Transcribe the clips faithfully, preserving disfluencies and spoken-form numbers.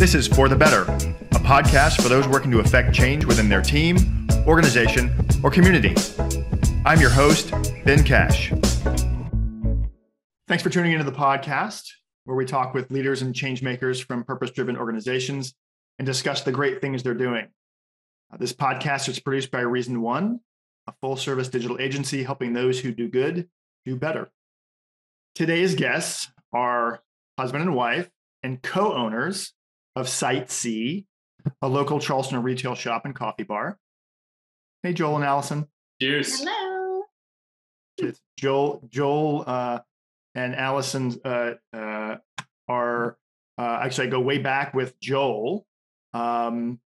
This is For the Better, a podcast for those working to affect change within their team, organization, or community. I'm your host, Ben Cash. Thanks for tuning into the podcast, where we talk with leaders and change makers from purpose-driven organizations and discuss the great things they're doing. Uh, this podcast is produced by Reason One, a full-service digital agency helping those who do good do better. Today's guests are husband and wife and co-owners of Sightsee, a local Charleston retail shop and coffee bar. Hey, Joel and Allison. Cheers. Hello. It's Joel, Joel uh, and Allison uh, uh, are, uh, actually I go way back with Joel. Um,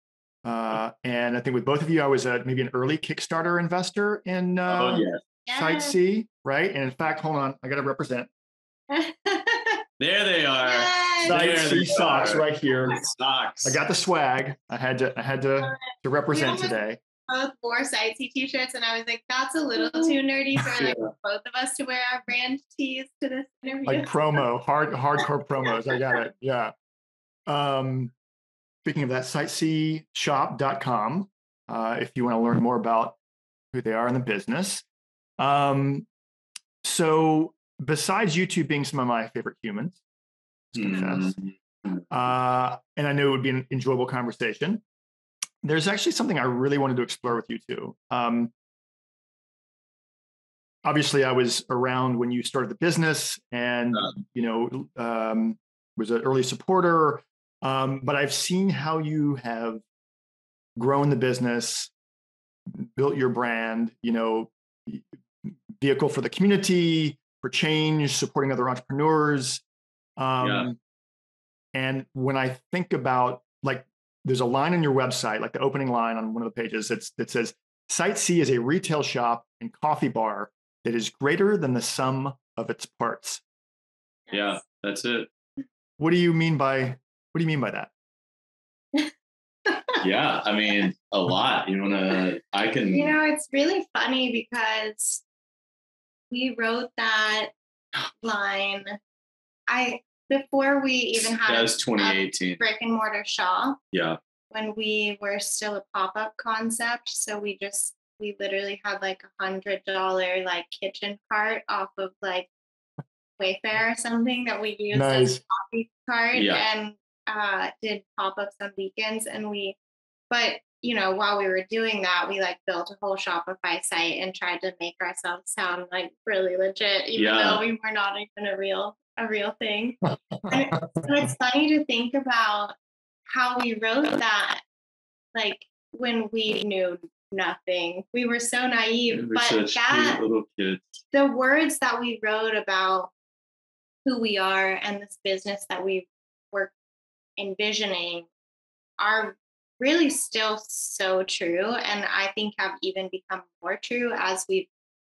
uh, and I think with both of you, I was a, maybe an early Kickstarter investor in uh, oh, yeah. Sightsee, right? And in fact, hold on, I got to represent. There they are. Yes. Sightsee socks are. Right here. Socks. I got the swag. I had to. I had to to represent today. Both wore Sightsee t-shirts, and I was like, "That's a little too nerdy for like yeah. both of us to wear our brand tees to this interview." Like promo, hard, hardcore promos. I got it. Yeah. Um, speaking of that, sightsee shop dot com. Uh, if you want to learn more about who they are in the business. Um, so. Besides you two being some of my favorite humans, confess, mm-hmm. uh, and I know it would be an enjoyable conversation, there's actually something I really wanted to explore with you two. Um, obviously, I was around when you started the business and, you know, um, was an early supporter, um, but I've seen how you have grown the business, built your brand, you know, vehicle for the community, for change, supporting other entrepreneurs. Um, yeah. And when I think about, like, there's a line on your website, like the opening line on one of the pages that's, that says, Sightsee is a retail shop and coffee bar that is greater than the sum of its parts. Yeah, that's it. What do you mean by, what do you mean by that? Yeah, I mean, a lot. You want to, I can. You know, it's really funny because we wrote that line. I before we even had that was twenty eighteen brick and mortar shop. Yeah, when we were still a pop up concept, so we just we literally had like a hundred dollar like kitchen cart off of like Wayfair or something that we used nice. as a coffee cart yeah. and uh, did pop ups on weekends. And we, but. You know, while we were doing that, we like built a whole Shopify site and tried to make ourselves sound like really legit, even yeah. though we were not even a real, a real thing. And it, so it's funny to think about how we wrote that, like when we knew nothing. We were so naive, we were but that little kids. The words that we wrote about who we are and this business that we were envisioning are really still so true, and I think have even become more true as we've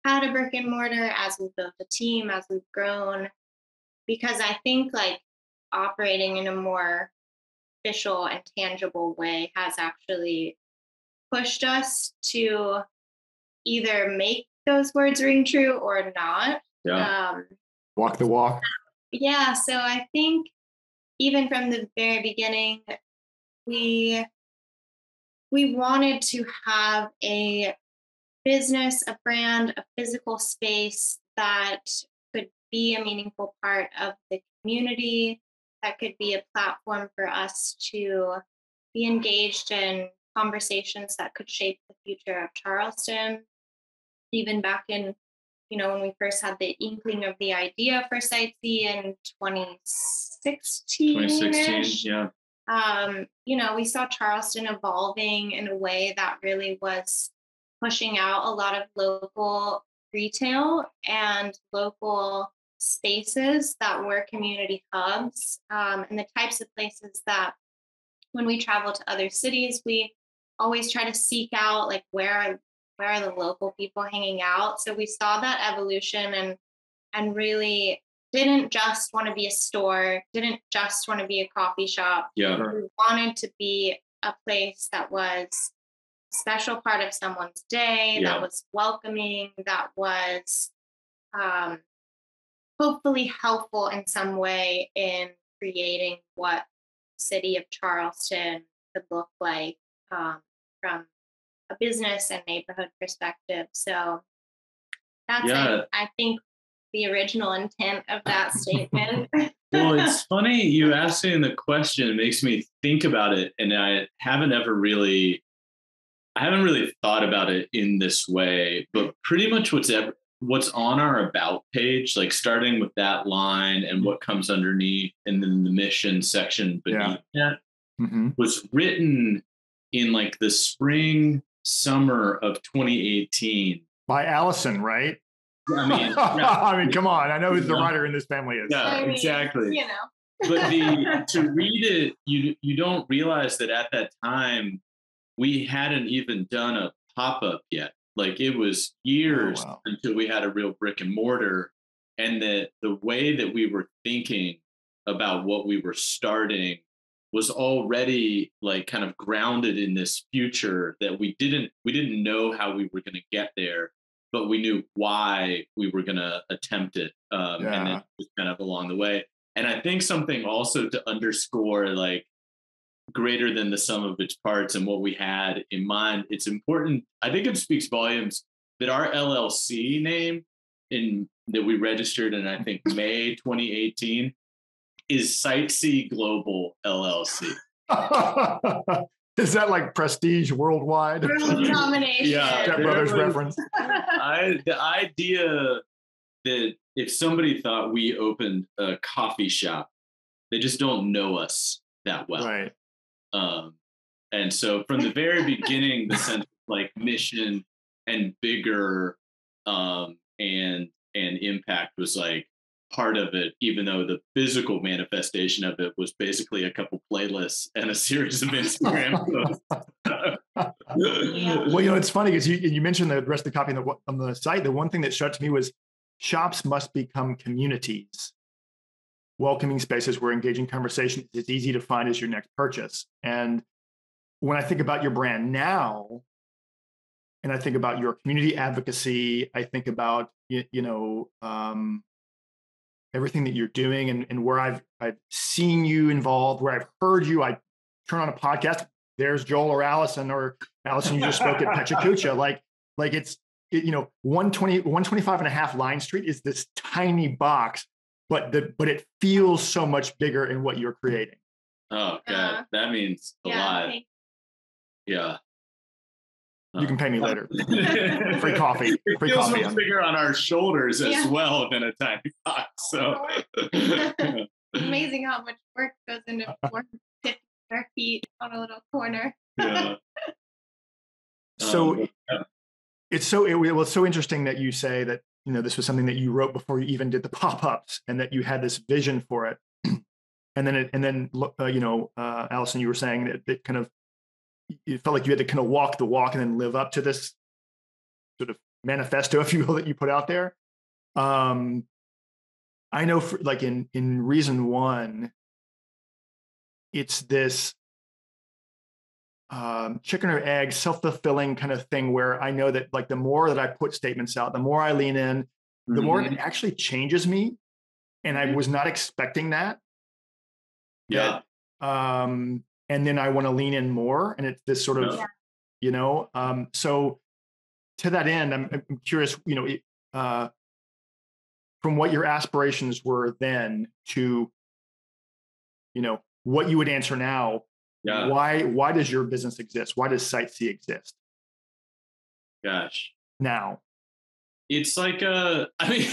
had a brick and mortar, as we've built a team, as we've grown, because I think like operating in a more official and tangible way has actually pushed us to either make those words ring true or not. Yeah. Um, walk the walk. Yeah, so I think even from the very beginning, we We wanted to have a business, a brand, a physical space that could be a meaningful part of the community, that could be a platform for us to be engaged in conversations that could shape the future of Charleston. Even back in, you know, when we first had the inkling of the idea for Sightsee in twenty sixteen. twenty sixteen, yeah. Um, you know, we saw Charleston evolving in a way that really was pushing out a lot of local retail and local spaces that were community hubs, um, and the types of places that when we travel to other cities, we always try to seek out, like, where are, where are the local people hanging out? So we saw that evolution and and really didn't just want to be a store, didn't just want to be a coffee shop. Yeah. We wanted to be a place that was a special part of someone's day, yeah. that was welcoming, that was um, hopefully helpful in some way in creating what city of Charleston could look like um, from a business and neighborhood perspective. So that's yeah. it. I think the original intent of that statement. Well, it's funny you asking the question. It makes me think about it, and I haven't ever really, I haven't really thought about it in this way. But pretty much what's ever, what's on our about page, like starting with that line and what comes underneath, and then the mission section beneath yeah. that mm-hmm. was written in like the spring summer of twenty eighteen by Allison, right? I mean, no. I mean, come on. I know who the writer in this family is. Yeah, I mean, exactly. You know, but the, to read it, you you don't realize that at that time we hadn't even done a pop up yet. Like it was years oh, wow. until we had a real brick and mortar, and the the way that we were thinking about what we were starting was already like kind of grounded in this future that we didn't we didn't know how we were going to get there. But we knew why we were going to attempt it. Um, yeah. And then just kind of along the way. And I think something also to underscore, like greater than the sum of its parts and what we had in mind, it's important. I think it speaks volumes that our L L C name in that we registered in, I think, May twenty eighteen is Sightsee Global L L C. Is that like prestige worldwide? World domination. Yeah, Step Brothers reference. I, the idea that if somebody thought we opened a coffee shop, they just don't know us that well. Right. Um, and so from the very beginning, the sense of like mission and bigger um, and and impact was like part of it, even though the physical manifestation of it was basically a couple playlists and a series of Instagram posts. Well, you know, it's funny because you, you mentioned the rest of the copy on the, on the site. The one thing that struck me was shops must become communities, welcoming spaces where engaging conversation is easy to find as your next purchase. And when I think about your brand now, and I think about your community advocacy, I think about, you, you know, um, everything that you're doing and, and where I've I've seen you involved, where I've heard you, I turn on a podcast, there's Joel or Allison or Allison, you just spoke at Pecha Kucha. Like, like it's, it, you know, one twenty, one twenty-five and a half Line Street is this tiny box, but the, but it feels so much bigger in what you're creating. Oh, God, uh, that means a yeah, lot. Okay. Yeah. You can pay me later. Free coffee. Free it feels coffee. Much bigger on our shoulders as yeah. well than a tiny box. So amazing how much work goes into four hundred fifty square feet on a little corner. Yeah. So um, yeah. it's so it, well, it's so interesting that you say that, you know, this was something that you wrote before you even did the pop-ups, and that you had this vision for it, and then it, and then uh, you know, uh, Allison, you were saying that it kind of. It felt like you had to kind of walk the walk and then live up to this sort of manifesto, if you will, that you put out there. Um, I know for, like in, in Reason One, it's this um, chicken or egg, self-fulfilling kind of thing where I know that like the more that I put statements out, the more I lean in, the mm-hmm. more it actually changes me. And I was not expecting that. Yeah. But, um, and then I want to lean in more. And it's this sort of, yeah. you know, um, so to that end, I'm, I'm curious, you know, it, uh, from what your aspirations were then to, you know, what you would answer now, yeah. why, why does your business exist? Why does Sightsee exist? Gosh. Now. It's like, a, I mean,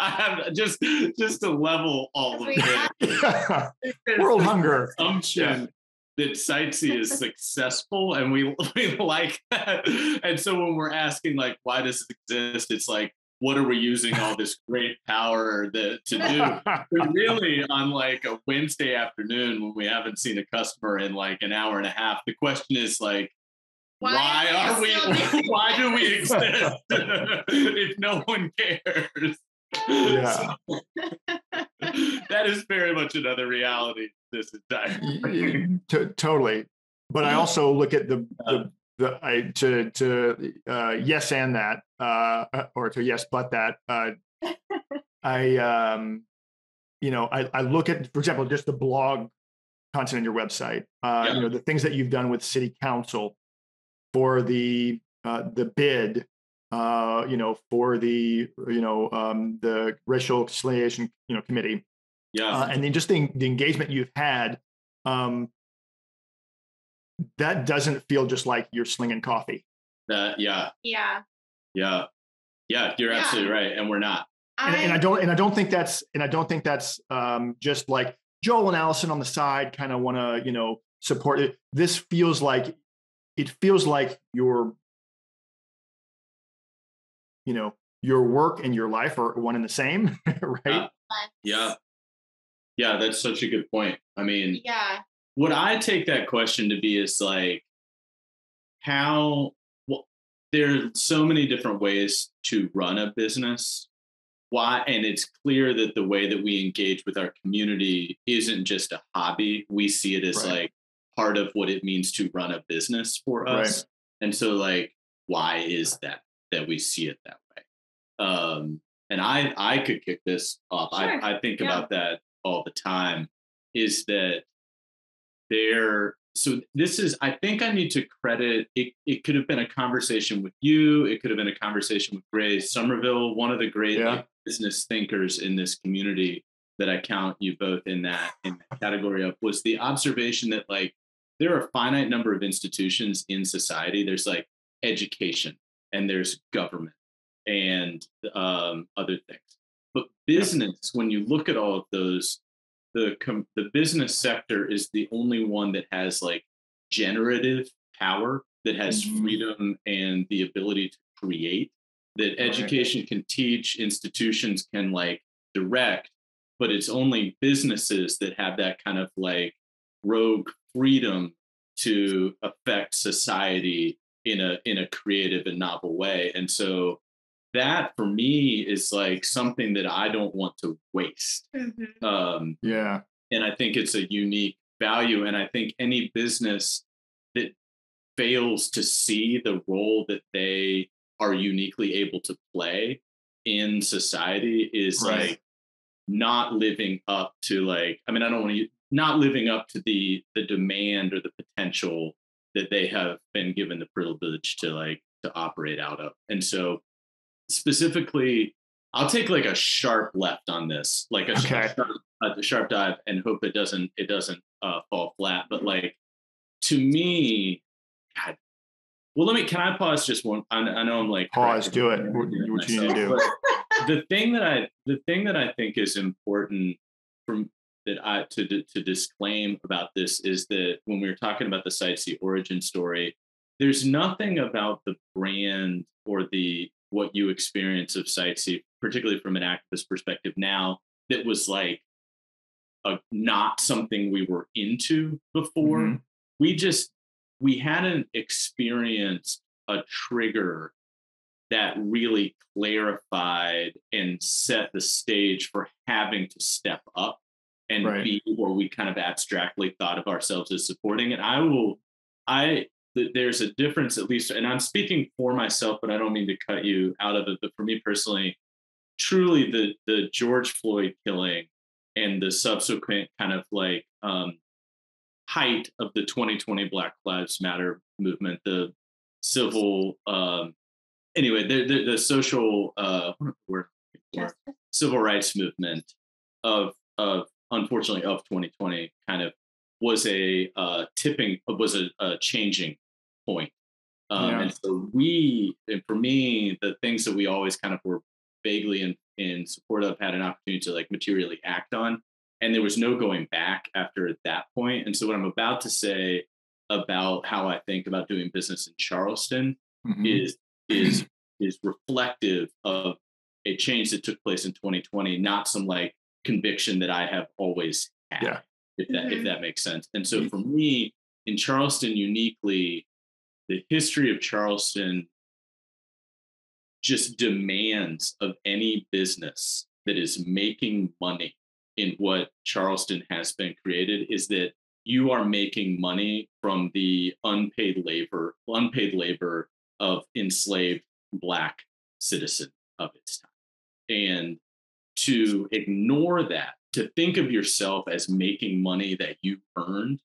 I have just just to level all of it. World hunger. Assumption that Sightsee is successful, and we, we like that. And so when we're asking, like, why does it exist? It's like, what are we using all this great power that, to do? But really, on like a Wednesday afternoon when we haven't seen a customer in like an hour and a half, the question is like, Why, why are we, so why do we exist if no one cares? Yeah. So, that is very much another reality this entire thing. T- totally. But I also look at the, the, the I, to, to uh, yes and that, uh, or to yes but that, uh, I, um, you know, I, I look at, for example, just the blog content on your website, uh, yeah. you know, the things that you've done with city council for the uh, the bid, uh, you know, for the, you know, um, the racial reconciliation, you know, committee. Yeah. Uh, and then just the, the engagement you've had, um, that doesn't feel just like you're slinging coffee. That, yeah. Yeah. Yeah. Yeah. You're yeah. absolutely right. And we're not. And I, and I don't, and I don't think that's, and I don't think that's um, just like Joel and Allison on the side kind of want to, you know, support it. This feels like, it feels like your, you know, your work and your life are one and the same, right? Yeah. yeah. Yeah. That's such a good point. I mean, yeah. what I take that question to be is like, how, well, there are so many different ways to run a business. Why, and it's clear that the way that we engage with our community isn't just a hobby. We see it as right. like part of what it means to run a business for us. Right. And so like, why is that, that we see it that way? Um, and I, I could kick this off. Sure. I, I think yeah. about that all the time, is that there, so this is, I think I need to credit, it, it could have been a conversation with you. It could have been a conversation with Grace Somerville, one of the great yeah. like, business thinkers in this community that I count you both in that, in that category of, was the observation that like, there are a finite number of institutions in society. There's like education and there's government and um, other things. But business, when you look at all of those, The, com- the business sector is the only one that has like generative power, that has mm-hmm. freedom and the ability to create, that education right. can teach, institutions can like direct, but it's only businesses that have that kind of like rogue freedom to affect society in a in a creative and novel way. And so that for me is like something that I don't want to waste. Mm-hmm. Um, yeah. And I think it's a unique value. And I think any business that fails to see the role that they are uniquely able to play in society is right. like not living up to like, I mean, I don't want to, not living up to the, the demand or the potential that they have been given the privilege to like, to operate out of. And so specifically, I'll take like a sharp left on this, like a, okay. sharp, a sharp dive, and hope it doesn't it doesn't uh, fall flat. But like, to me, God, well, let me. Can I pause just one? I, I know I'm like pause. Do it. What myself, you need to do. The thing that I the thing that I think is important from that I to to disclaim about this is that when we were talking about the Sightsee origin story, there's nothing about the brand or the what you experience of Sightsee, particularly from an activist perspective now, that was like a, not something we were into before. Mm-hmm. We just, we hadn't experienced a trigger that really clarified and set the stage for having to step up and right. be where we kind of abstractly thought of ourselves as supporting. And I will, I, there's a difference, at least, and I'm speaking for myself, but I don't mean to cut you out of it. But for me personally, truly the the George Floyd killing and the subsequent kind of like um, height of the twenty twenty Black Lives Matter movement, the civil, um, anyway, the, the, the social, uh, word, word, civil rights movement of, of, unfortunately, of twenty twenty kind of was a uh, tipping, was a, a changing point. Um, yeah. And so we, and for me, the things that we always kind of were vaguely in, in support of had an opportunity to like materially act on. And there was no going back after that point. And so what I'm about to say about how I think about doing business in Charleston mm-hmm. is, is, is reflective of a change that took place in twenty twenty, not some like conviction that I have always had. Yeah. If that, mm-hmm. if that makes sense. And so for me, in Charleston uniquely, the history of Charleston just demands of any business that is making money in what Charleston has been created is that you are making money from the unpaid labor, unpaid labor of enslaved Black citizen of its time. And to ignore that, to think of yourself as making money that you earned,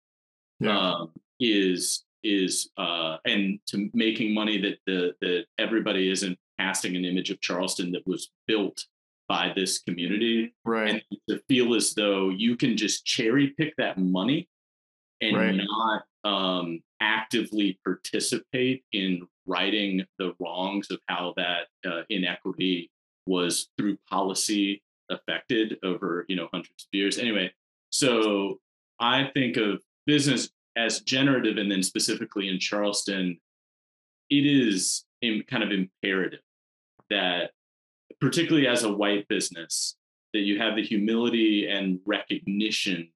yeah. um, is is uh, and to making money that the that everybody isn't casting an image of Charleston that was built by this community, right? And to feel as though you can just cherry pick that money and right. not um, actively participate in righting the wrongs of how that uh, inequity was through policy affected over, you know, hundreds of years. Anyway, so I think of business as generative, and then specifically in Charleston, it is in kind of imperative that, particularly as a white business, that you have the humility and recognition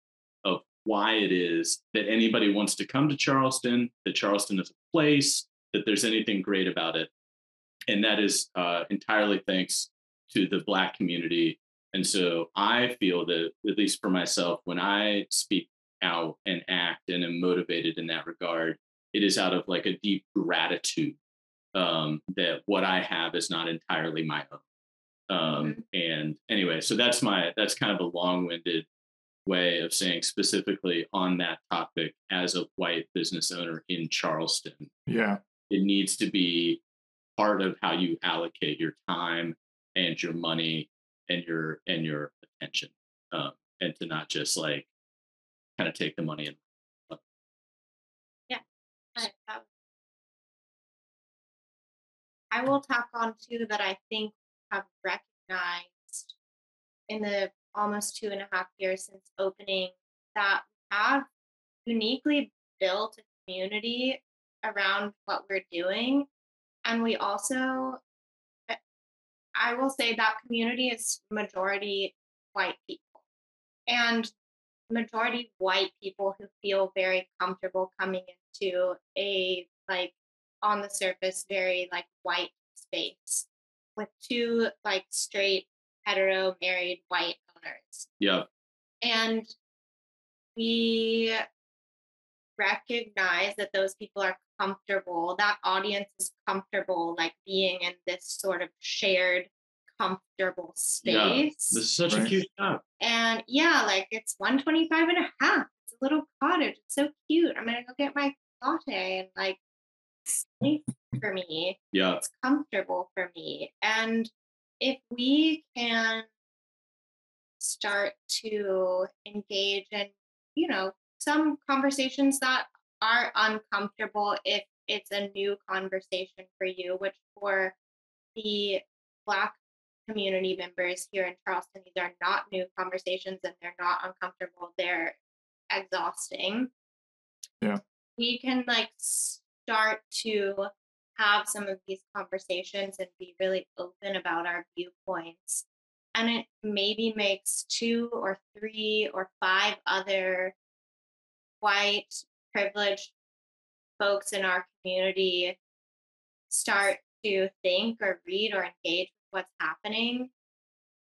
of why it is that anybody wants to come to Charleston, that Charleston is a place, that there's anything great about it. And that is uh, entirely thanks to the Black community. And so I feel that, at least for myself, when I speak out and act and am motivated in that regard, it is out of like a deep gratitude um, that what I have is not entirely my own. Um, and anyway, so that's my, that's kind of a long-winded way of saying specifically on that topic as a white business owner in Charleston. Yeah. It needs to be part of how you allocate your time and your money and your, and your attention, um, and to not just like kind of take the money and. Yeah. I, um, I will talk on two that I think have recognized in the almost two and a half years since opening that we have uniquely built a community around what we're doing. And we also, I will say that community is majority white people, and majority white people who feel very comfortable coming into a, like, on the surface, very like white space with two like straight, hetero, married white owners. Yeah. And we recognize that those people are comfortable, that audience is comfortable, like being in this sort of shared, comfortable space. Yeah. This is such right. a cute job. And yeah, like it's one twenty-five and a half. It's a little cottage. It's so cute. I'm gonna go get my latte and like sleep. For me, yeah, it's comfortable for me. And if we can start to engage in, you know, some conversations that are uncomfortable, if it's a new conversation for you, which for the Black community members here in Charleston, these are not new conversations and they're not uncomfortable, they're exhausting. Yeah, we can like start to have some of these conversations and be really open about our viewpoints. And it maybe makes two or three or five other white privileged folks in our community start to think or read or engage with what's happening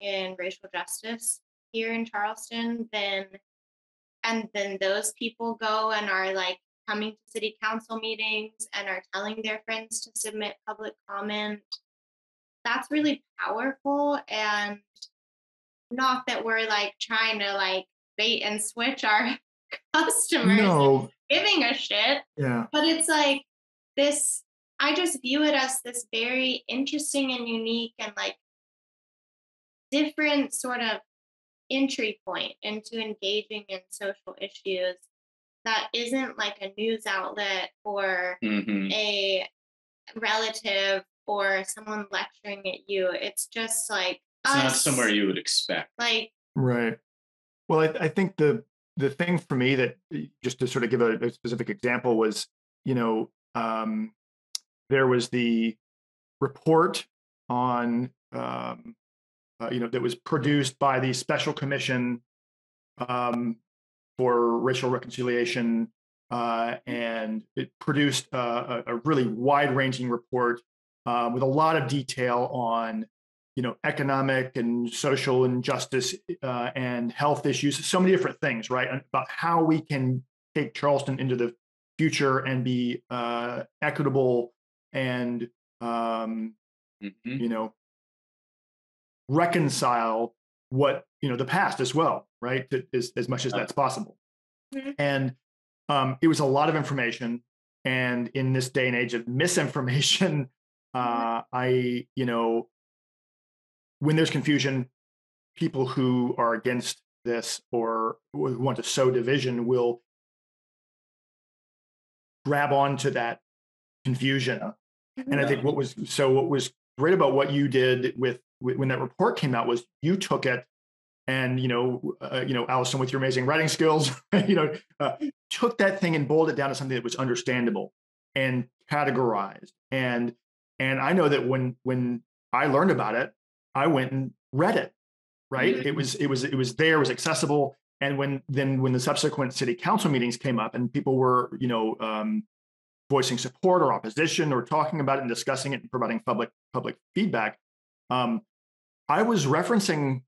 in racial justice here in Charleston. Then, and then those people go and are like coming to city council meetings and are telling their friends to submit public comment. That's really powerful. And not that we're like trying to like bait and switch our customers, no. giving a shit. Yeah. But it's like this, I just view it as this very interesting and unique and like different sort of entry point into engaging in social issues that isn't like a news outlet or mm-hmm. a relative or someone lecturing at you. It's just like it's us. Not somewhere you would expect. Like right. Well, I, I think the the thing for me that just to sort of give a, a specific example was, you know, um, there was the report on um, uh, you know, that was produced by the Special Commission. Um, for racial reconciliation, uh, and it produced uh, a, a really wide-ranging report uh, with a lot of detail on, you know, economic and social injustice uh, and health issues, so many different things, right? About how we can take Charleston into the future and be uh, equitable and, um, mm-hmm. you know, reconcile what, you know, the past as well, right? As, as much as that's possible. Mm-hmm. And um, it was a lot of information. And in this day and age of misinformation, uh, I, you know, when there's confusion, people who are against this or want to sow division will grab onto that confusion. And yeah. I think what was so what was great about what you did with when that report came out was you took it and, you know, uh, you know, Allison, with your amazing writing skills, you know, uh, took that thing and boiled it down to something that was understandable and categorized. And and I know that when when I learned about it, I went and read it. Right. Mm-hmm. It was it was it was there, it was accessible. And when then when the subsequent city council meetings came up and people were, you know, um, voicing support or opposition or talking about it and discussing it and providing public public feedback, um, I was referencing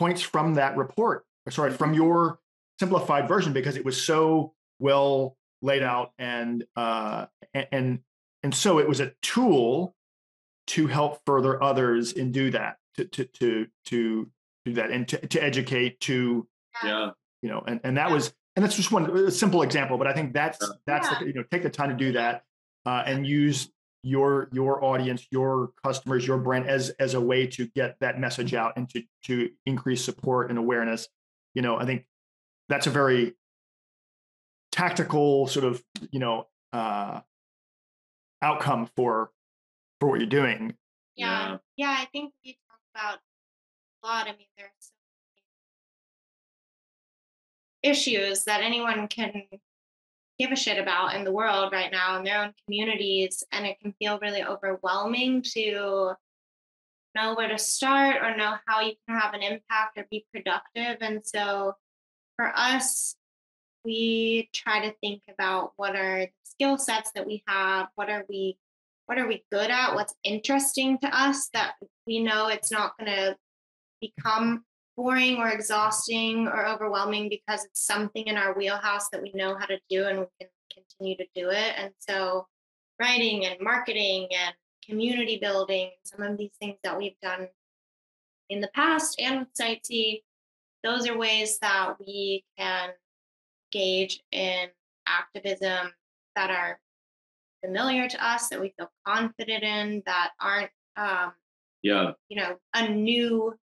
points from that report, sorry, from your simplified version, because it was so well laid out. And uh, and and so it was a tool to help further others and do that, to to to to do that and to, to educate, to yeah, you know, and, and that yeah. was, and that's just one a simple example, but I think that's, yeah. that's, yeah. The, you know, take the time to do that uh, and use your, your audience, your customers, your brand as, as a way to get that message out and to, to increase support and awareness. You know, I think that's a very tactical sort of, you know, uh, outcome for, for what you're doing. Yeah. Yeah. yeah I think you talk about a lot. I mean, there's so issues that anyone can give a shit about in the world right now in their own communities, and it can feel really overwhelming to know where to start or know how you can have an impact or be productive. And so for us, we try to think about what are the skill sets that we have, what are we what are we good at, what's interesting to us that we know it's not going to become boring or exhausting or overwhelming because it's something in our wheelhouse that we know how to do and we can continue to do it. And so writing and marketing and community building, some of these things that we've done in the past and with Sightsee, those are ways that we can engage in activism that are familiar to us, that we feel confident in, that aren't, um, yeah, you know, a new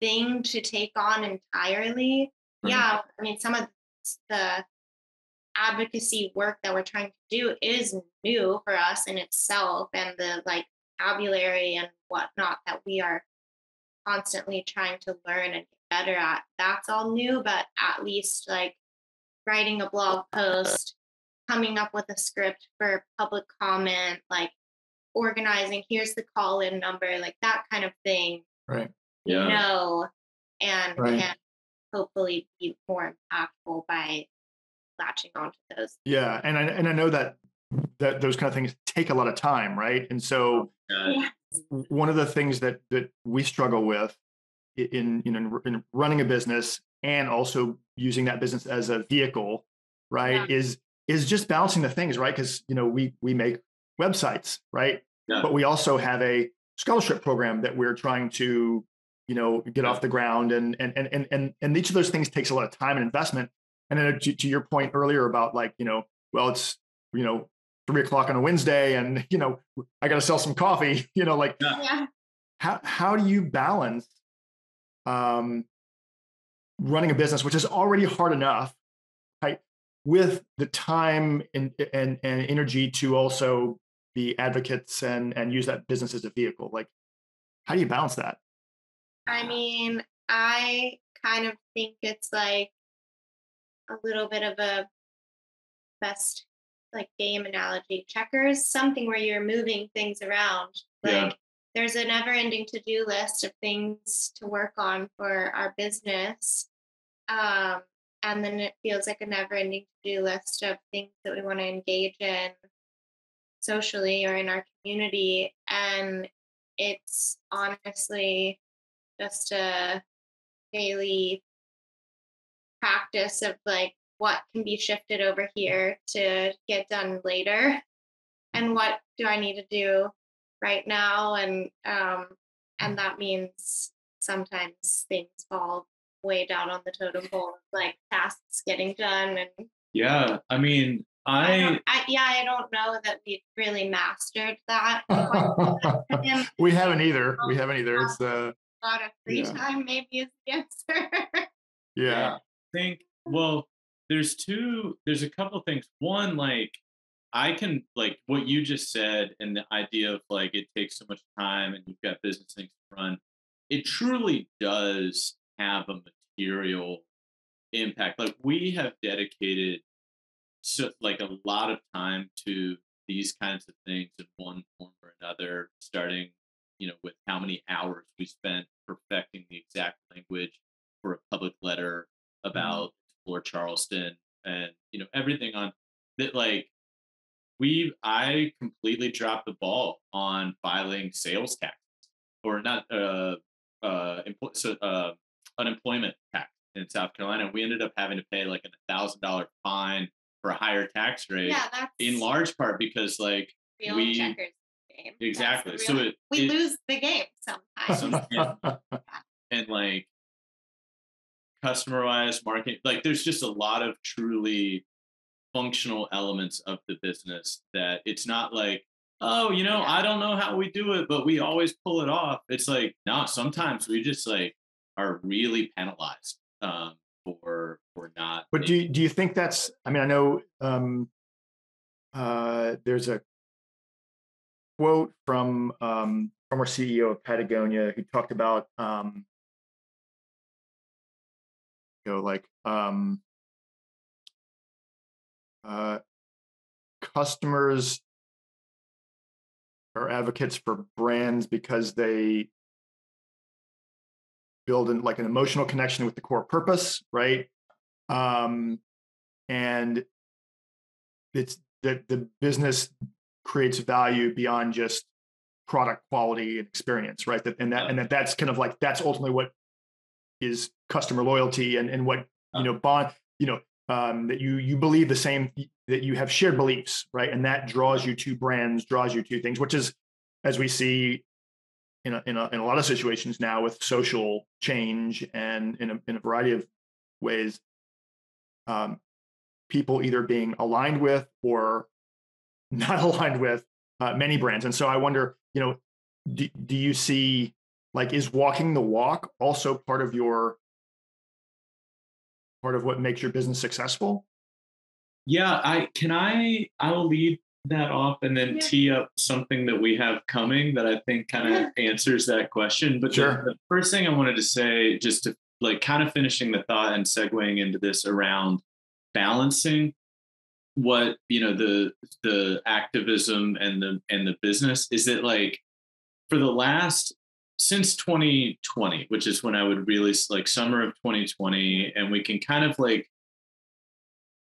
thing to take on entirely. Mm-hmm. Yeah, I mean, some of the advocacy work that we're trying to do is new for us in itself, and the like vocabulary and whatnot that we are constantly trying to learn and get better at, that's all new. But at least like writing a blog post, coming up with a script for public comment, like organizing, here's the call-in number, like that kind of thing. Right. Yeah. know and right. can hopefully be more impactful by latching onto those. Yeah, and I and I know that that those kind of things take a lot of time, right? And so yeah. one of the things that that we struggle with in you know in running a business and also using that business as a vehicle, right, yeah. is is just balancing the things, right? Because you know we we make websites, right, yeah. but we also have a scholarship program that we're trying to you know, get yeah. off the ground, and and and and and each of those things takes a lot of time and investment. And then to, to your point earlier about like, you know, well, it's you know three o'clock on a Wednesday, and you know, I got to sell some coffee. You know, like yeah. how how do you balance um, running a business, which is already hard enough, right, with the time and and and energy to also be advocates and and use that business as a vehicle? Like, how do you balance that? I mean, I kind of think it's like a little bit of a best like game analogy, checkers, something where you're moving things around. Like yeah. there's a never ending to-do list of things to work on for our business. Um, and then it feels like a never ending to-do list of things that we want to engage in socially or in our community. And it's honestly just a daily practice of like what can be shifted over here to get done later and what do I need to do right now. And um and that means sometimes things fall way down on the totem pole, like tasks getting done. And yeah, I mean, I, I, I yeah, I don't know that we've really mastered that. we haven't either. We haven't either. It's uh, a lot of free yeah. time, maybe, is the answer. yeah, I think. Well, there's two. There's a couple things. One, like I can like what you just said, and the idea of like it takes so much time, and you've got business things to run. It truly does have a material impact. Like we have dedicated so like a lot of time to these kinds of things in one form or another, starting, you know, with how many hours we spent perfecting the exact language for a public letter about Explore Charleston and, you know, everything on that. Like we, I completely dropped the ball on filing sales tax or not, uh, uh, empl- so, uh, unemployment tax in South Carolina. We ended up having to pay like a thousand dollar fine for a higher tax rate, yeah, that's in large part because like real we checkers game. Exactly. Real, so it, we it, lose the game sometimes. sometimes. yeah. And like customer wise marketing, like there's just a lot of truly functional elements of the business that it's not like, oh, you know, yeah. I don't know how we do it, but we always pull it off. It's like, no, nah, sometimes we just like are really penalized. Um, Or or not. But do you, do you think that's? I mean, I know um, uh, there's a quote from um, former C E O of Patagonia who talked about, um, you know, like um, uh, customers are advocates for brands because they build in, like an emotional connection with the core purpose, right? Um, and it's that the business creates value beyond just product quality and experience, right? That and that and that that's kind of like that's ultimately what is customer loyalty and and what you know bond you know um, that you you believe the same, that you have shared beliefs, right? And that draws you to brands, draws you to things, which is as we see. In a, in a in a lot of situations now with social change and in a in a variety of ways, um, people either being aligned with or not aligned with uh, many brands. And so I wonder, you know, do, do you see, like, is walking the walk also part of your part of what makes your business successful? Yeah, I can I I will lead that off and then yeah. tee up something that we have coming that I think kind of yeah. answers that question. But sure. the, the first thing I wanted to say, just to like kind of finishing the thought and segueing into this around balancing what, you know, the, the activism and the, and the business is that like for the last, since twenty twenty, which is when I would really like summer of twenty twenty, and we can kind of like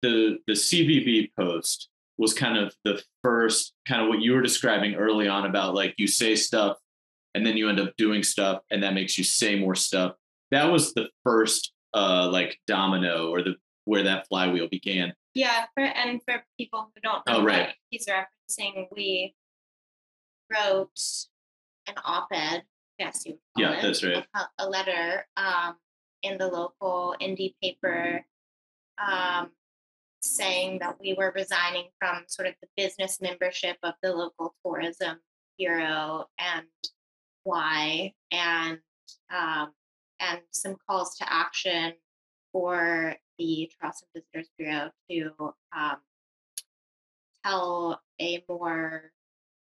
the, the C B B post was kind of the first kind of what you were describing early on about like you say stuff and then you end up doing stuff and that makes you say more stuff. That was the first uh, like domino or the where that flywheel began. Yeah, for, and for people who don't know, oh, right. he's referencing, we wrote an op-ed, yes, you would call yeah, it, that's right. a, a letter um, in the local indie paper um, saying that we were resigning from sort of the business membership of the local tourism bureau and why, and um, and some calls to action for the Charleston Visitors Bureau to um, tell a more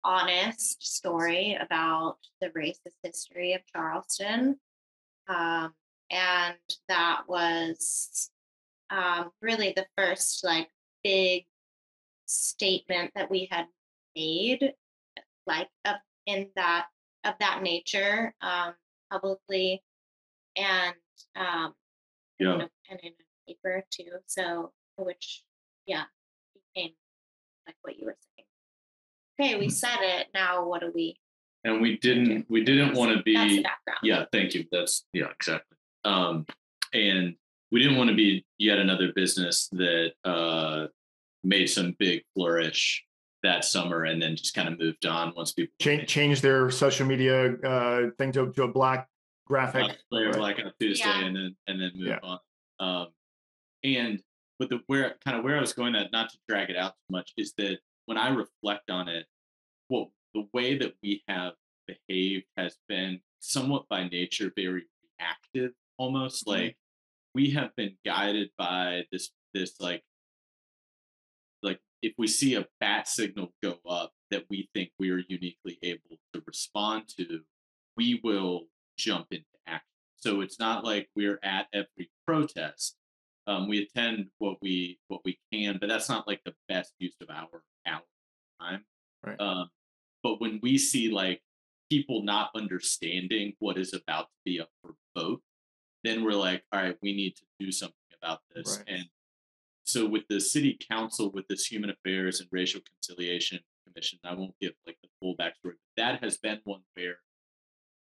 honest story about the racist history of Charleston. Um, and that was Um, really the first like big statement that we had made, like of in that of that nature um, publicly, and um, yeah. and, and in a paper too. So which yeah became like what you were saying. Okay, we said it. Now what do we? And we didn't. We didn't want to be. That's the background. Yeah. Thank you. That's yeah. Exactly. Um, and. We didn't want to be yet another business that uh, made some big flourish that summer and then just kind of moved on once people Ch- changed their social media uh, thing to, to a black graphic uh, player right. like on Tuesday yeah. and then and then move yeah. on. Um, and but the where kind of where I was going at, not to drag it out too much, is that when I reflect on it, well, the way that we have behaved has been somewhat by nature very reactive, almost mm-hmm. like we have been guided by this this like like if we see a bat signal go up that we think we are uniquely able to respond to, we will jump into action. So it's not like we're at every protest. Um, we attend what we what we can, but that's not like the best use of our hour time. Right. Um, but when we see like people not understanding what is about to be up for vote, then we're like, all right, we need to do something about this. Right. And so with the city council, with this Human Affairs and Racial Conciliation Commission, I won't give like the full backstory, but that has been one where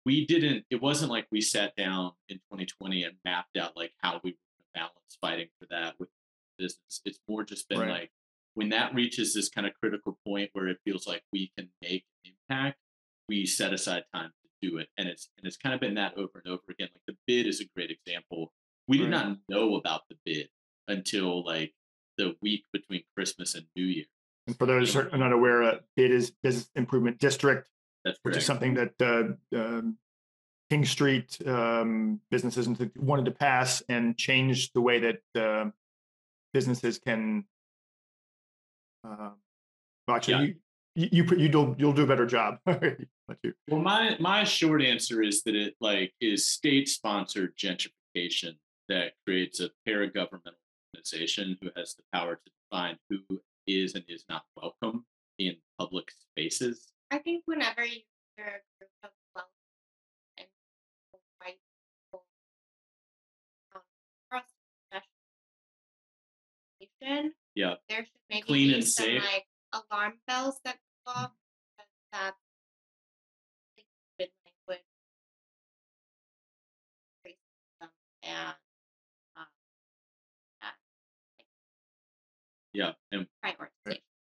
we didn't, it wasn't like we sat down in twenty twenty and mapped out like how we were going to balance fighting for that with business. It's more just been right. like, when that reaches this kind of critical point where it feels like we can make an impact, we set aside time to do it. And it's, and it's kind of been that over and over again. Like the bid is a great example. We right. did not know about the bid until like the week between Christmas and New Year. And for those who are not aware, uh, bid is Business Improvement District. That's correct. Which is something that uh, um, King Street um, businesses wanted to pass and change the way that uh, businesses can. Uh, well, actually, yeah. you, you you you'll you'll do a better job. Well, my my short answer is that it like is state sponsored gentrification that creates a para-governmental organization who has the power to define who is and is not welcome in public spaces. I think whenever you're a group of wealthy and white people, um, yeah, there should maybe Clean be and some safe. like alarm bells that go off that language, and um, that, like, yeah, and right.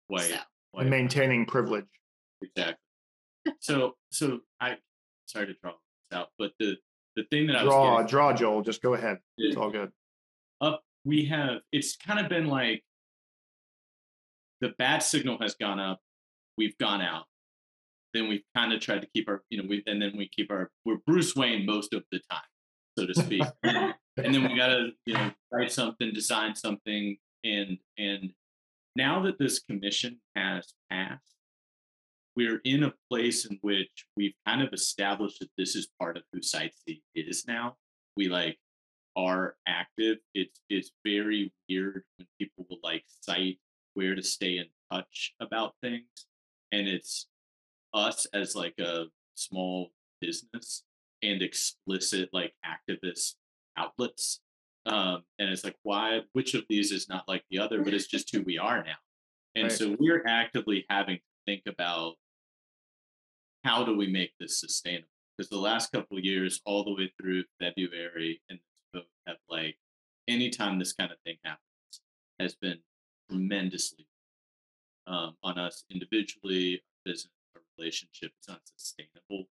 white, so. white, and maintaining privilege. Exactly. So, so I sorry to draw this out, but the the thing that draw, I was draw draw Joel, just go ahead. It's all good. Up, we have. It's kind of been like the bad signal has gone up. We've gone out. Then we've kind of tried to keep our, you know, we and then we keep our. We're Bruce Wayne most of the time, so to speak. and, and then we gotta, you know, write something, design something, and and now that this commission has passed. We're in a place in which we've kind of established that this is part of who Sightsee is now. We like are active. It's it's very weird when people will like cite where to stay in touch about things. And it's us as like a small business and explicit like activist outlets. Um, and it's like, why, which of these is not like the other, but it's just who we are now. And right. so we're actively having to think about how do we make this sustainable? Because the last couple of years, all the way through February, and have like anytime this kind of thing happens, has been tremendously um, on us individually, our business, our relationship. It's not sustainable,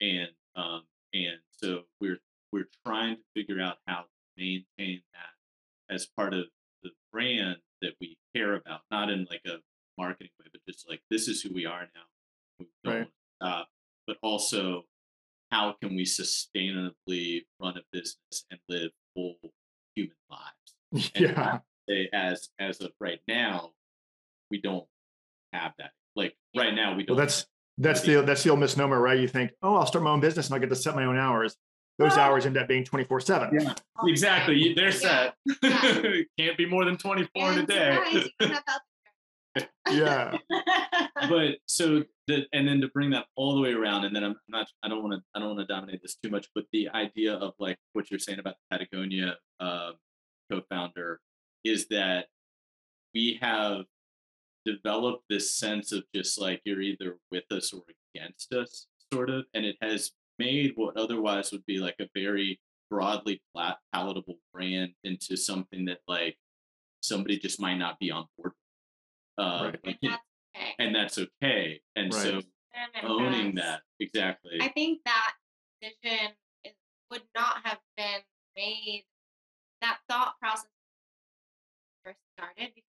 and um, and so we're we're trying to figure out how to maintain that as part of the brand that we care about, not in like a marketing way, but just like this is who we are now. We don't right. want to stop, but also. How can we sustainably run a business and live full human lives? And yeah. as as of right now, we don't have that. Like right now, we don't. Well, that's that's the that's the old misnomer, right? You think, oh, I'll start my own business and I'll get to set my own hours. Those well, hours end up being twenty-four seven. Yeah, exactly. They're set. Yeah. Yeah. Can't be more than twenty-four in a day. Yeah. But so the and then to bring that all the way around, and then I'm not I don't want to I don't want to dominate this too much, but the idea of like what you're saying about the Patagonia uh, co-founder is that we have developed this sense of just like you're either with us or against us, sort of, and it has made what otherwise would be like a very broadly plat- palatable brand into something that like somebody just might not be on board. Uh, right. like, and, that's okay. and that's okay and right. so owning that exactly I think that vision is would not have been made. That thought process first started, because you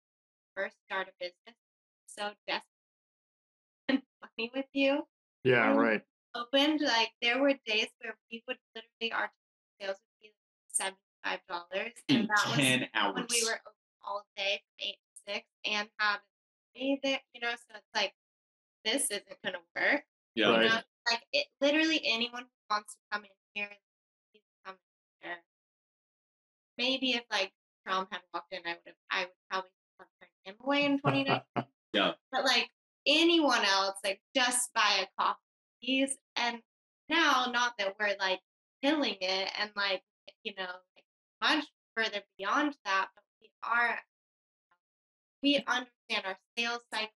first start a business, so desperate and funny with you. Yeah, and right. Opened, like there were days where we would literally, our sales would be seventy-five dollars. And that was ten hours. When we were open all day from eight to six and had me there, you know, so it's like, this isn't going to work. Yeah. Right. You know, like it, literally anyone who wants to come in here, please come in here. Maybe if like Trump had walked in, I would have, I would probably have turned him away in twenty nineteen. Yeah. But like anyone else, like just buy a coffee, please. And now, not that we're like killing it and like, you know, like much further beyond that, but we are, we understand our sales cycle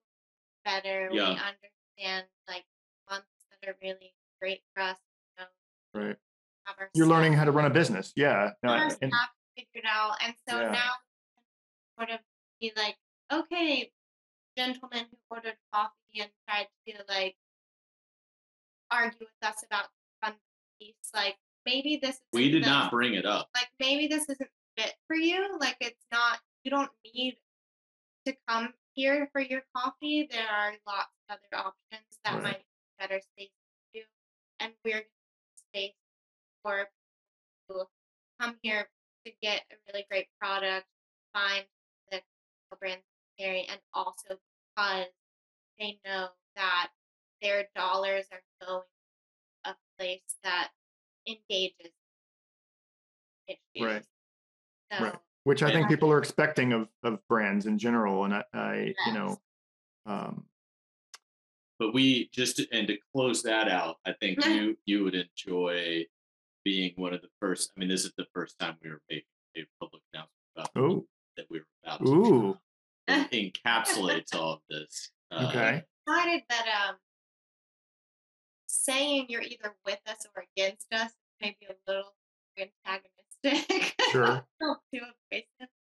better. Yeah. We understand like months that are really great for us. You know, right. You're learning how to run a business. Yeah. No, I, and, figured out. And so yeah. now sort of be like, okay, gentleman who ordered coffee and tried to like argue with us about the fun piece, like maybe this is we did not bring it up. Like maybe this isn't fit for you. Like it's not, you don't need to come here for your coffee. There are lots of other options that right. might be better space for you. And we're space for people who come here to get a really great product, find the brand necessary, and also because they know that their dollars are going to a place that engages issues. Right. So, right. Which I think I, people are expecting of, of brands in general. And I, I yes. you know, um, but we just, and to close that out, I think you, you would enjoy being one of the first, I mean, this is the first time we were making a public announcement about Ooh. that we were about to Ooh. encapsulates all of this. Okay. Uh, I decided that um, saying you're either with us or against us may be a little antagonistic. Sure.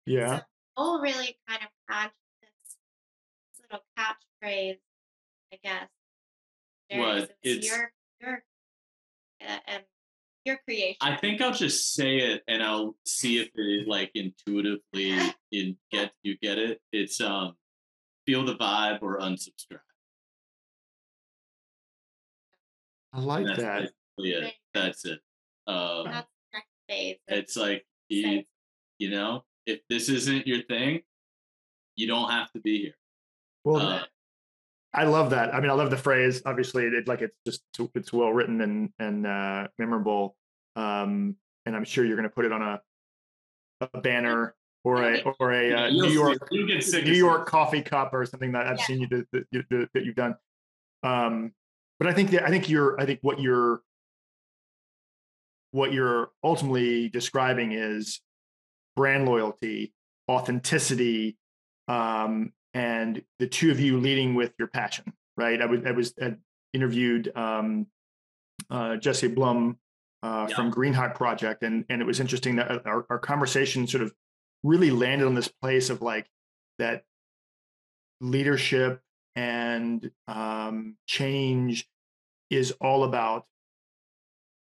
Yeah. So all really kind of had this, this little catchphrase, I guess. Well, it's your, your, uh, and your creation. I think I'll just say it, and I'll see if it is like intuitively in get you get it. It's um, feel the vibe or unsubscribe. I like that's that. Yeah, that's it. Um, that's the next phase. It's like, you, you know, if this isn't your thing, you don't have to be here. Well, uh, I love that. I mean, I love the phrase. Obviously, it, like it's just it's well written and and uh, memorable. Um, and I'm sure you're going to put it on a a banner or a or a uh, New York New York coffee cup or something that I've yeah. seen you do, that, you do, that you've done. Um, But I think that I think you're I think what you're what you're ultimately describing is brand loyalty, authenticity, um, and the two of you leading with your passion, right? I was I was I interviewed um, uh, Jesse Blum uh, yeah. from Green Hot Project, and and it was interesting that our, our conversation sort of really landed on this place of like that leadership. And um, change is all about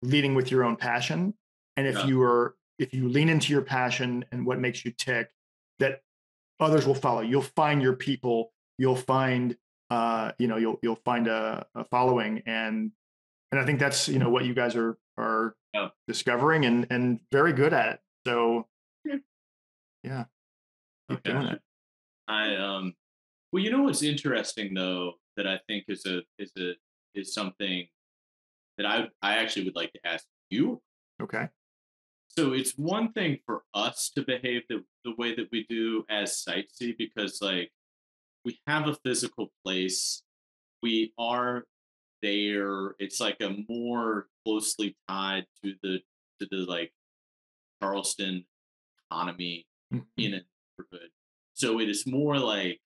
leading with your own passion. And if yeah. you are, if you lean into your passion and what makes you tick, that others will follow. You'll find your people. You'll find, uh, you know, you'll you'll find a, a following. And and I think that's you know what you guys are are yeah. discovering and and very good at. So yeah, keep okay. doing it. I um. Well, you know what's interesting though that I think is a is a is something that I I actually would like to ask you. Okay. So it's one thing for us to behave the, the way that we do as Sightsee, because like we have a physical place, we are there. It's like a more closely tied to the to the like Charleston economy mm-hmm. in a neighborhood. So it is more like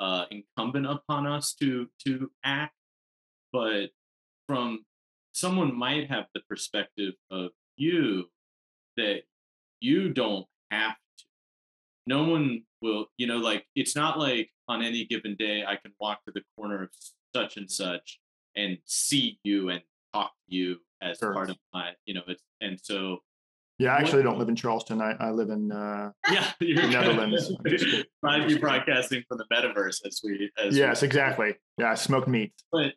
Uh, incumbent upon us to to act, but from someone might have the perspective of you that you don't have to. No one will, you know, like it's not like on any given day I can walk to the corner of such and such and see you and talk to you as sure. part of my, you know, it's, and so. Yeah, I actually what, don't live in Charleston. I, I live in uh, yeah, you're the Netherlands. Might be broadcasting from the metaverse as we. As yes, we, exactly. Yeah, smoked meat. But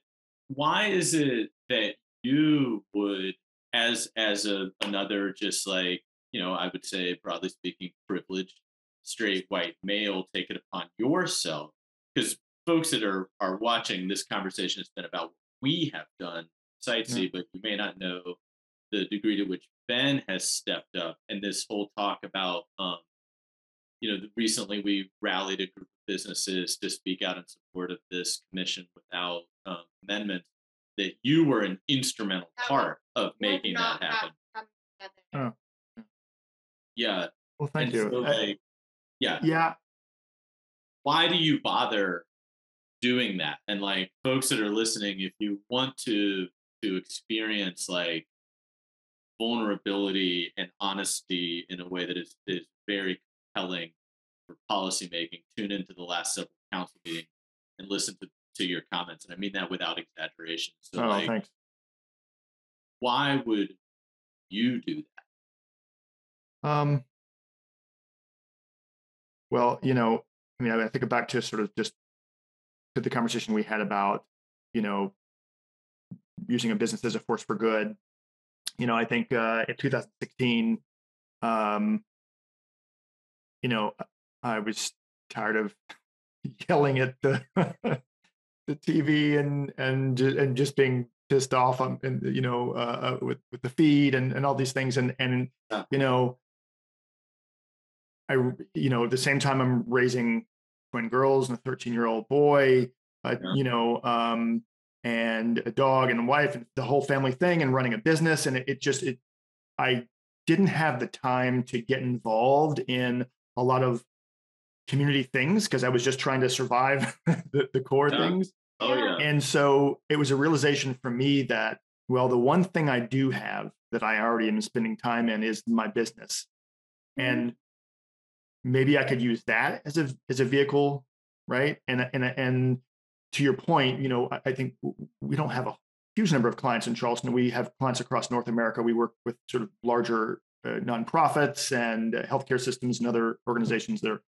why is it that you would, as as a another just like, you know, I would say broadly speaking, privileged straight white male, take it upon yourself? Because folks that are are watching this conversation has been about what we have done, Sightsee, yeah. but you may not know the degree to which Ben has stepped up, and this whole talk about, um, you know, recently we rallied a group of businesses to speak out in support of this Commission Without um, Amendment, that you were an instrumental part of making that happen. Oh. Yeah. Well, thank you. So, like, yeah. Yeah. Why do you bother doing that? And like, folks that are listening, if you want to to experience like vulnerability and honesty in a way that is, is very compelling for policymaking, tune into the last several council meetings and listen to, to your comments. And I mean that without exaggeration. So, oh, like, thanks. Why would you do that? Um, well, you know, I mean, I think back to sort of just to the conversation we had about, you know, using a business as a force for good. You know, I think uh, in two thousand sixteen, um, you know, I was tired of yelling at the the T V and and and just being pissed off, on, and you know, uh, with with the feed and, and all these things, and and you know, I you know at the same time I'm raising twin girls and a thirteen year old boy, uh, yeah. you know. Um, and a dog and a wife and the whole family thing and running a business. And it, it just, it, I didn't have the time to get involved in a lot of community things because I was just trying to survive the, the core yeah. things. Oh, yeah. And so it was a realization for me that, well, the one thing I do have that I already am spending time in is my business. Mm-hmm. And maybe I could use that as a, as a vehicle. Right. And, and, and, to your point, you know, I think we don't have a huge number of clients in Charleston. We have clients across North America. We work with sort of larger uh, nonprofits and uh, healthcare systems and other organizations that